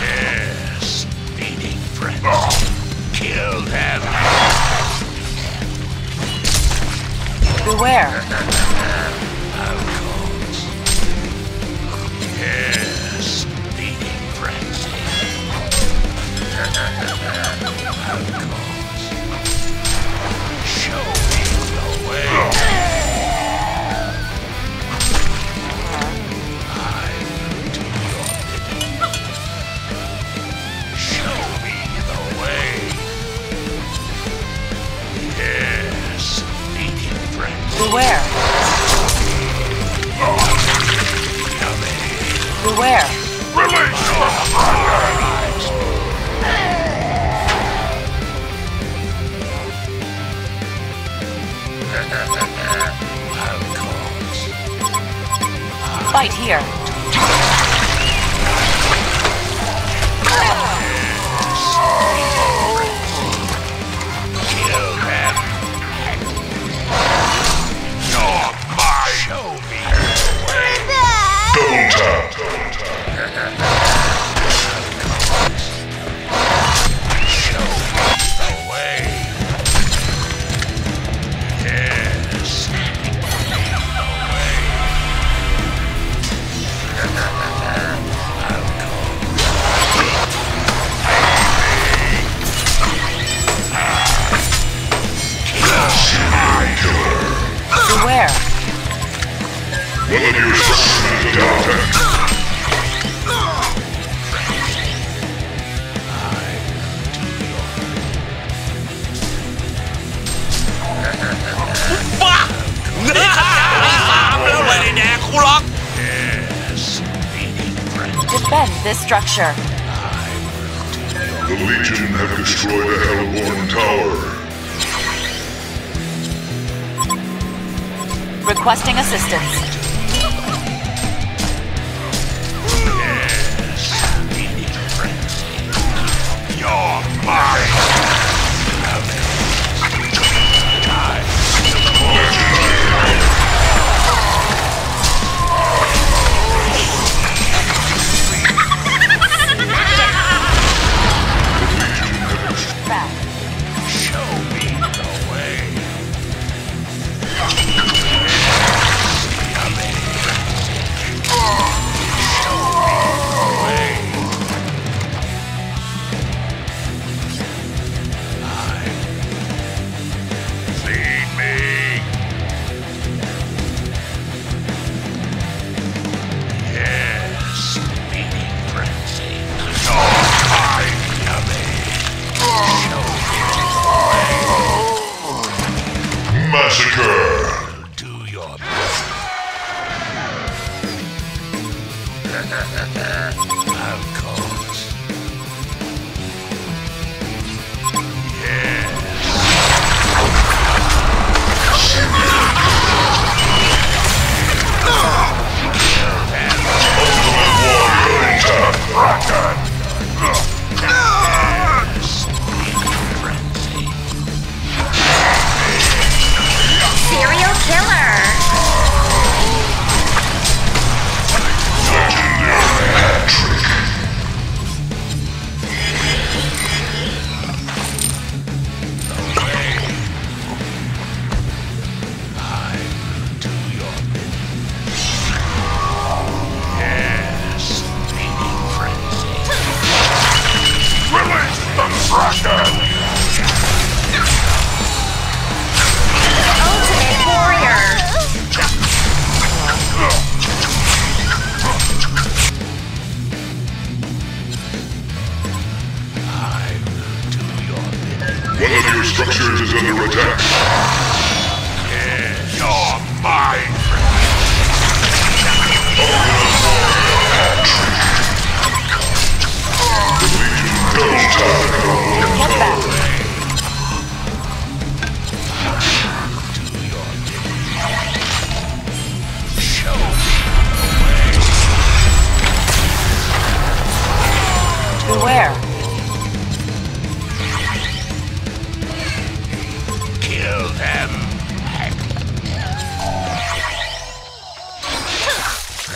Yes, feeding friends. Kill them. Beware. Of course. Yes, feeding friends. Of course. Show me the way. I'm to your bidding. Show me the way. Yes, meeting friends. Beware. Beware. Release the fire. Fight here. Kill them. You're my show me. Show me the way. Yes. Beware. One of you is down. Defend this structure. The Legion have destroyed a Hellborn tower. Requesting assistance. Killer! Legendary hat trick.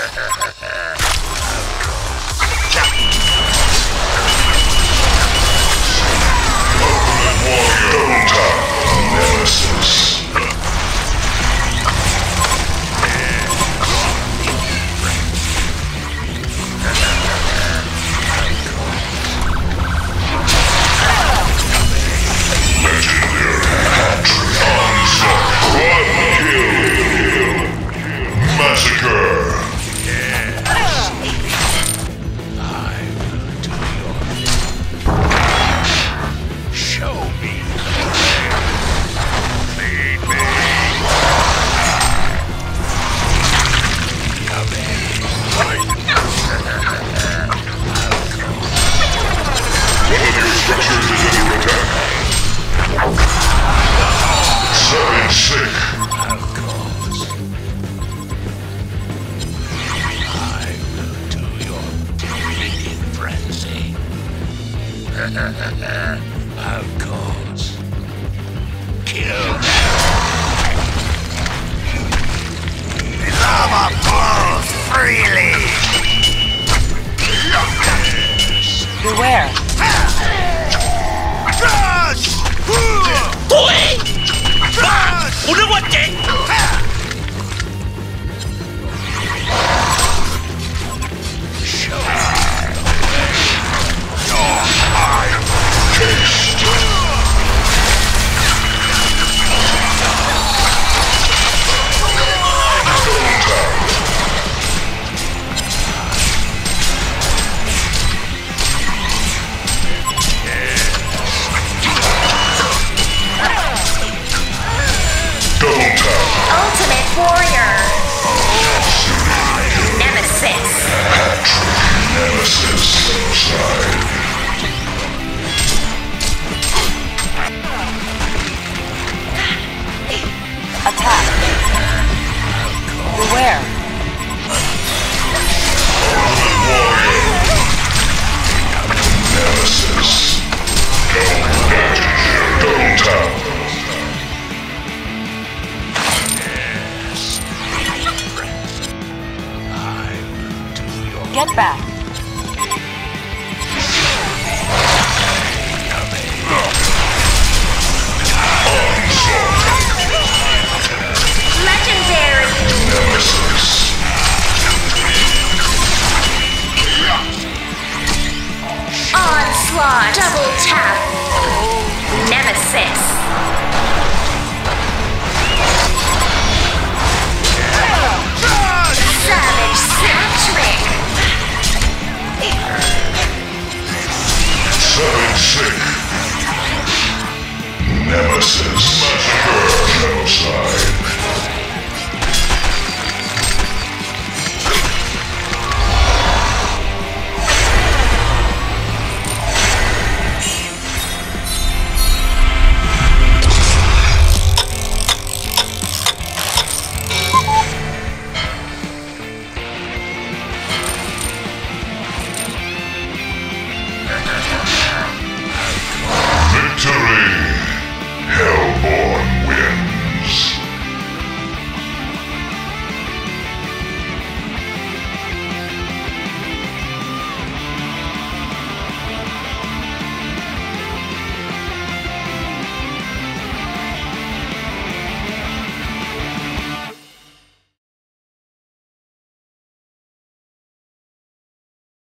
Of course. Kill them. Lava falls freely. Beware. Get back. Legendary. Nemesis. Onslaught. Double tap. Nemesis.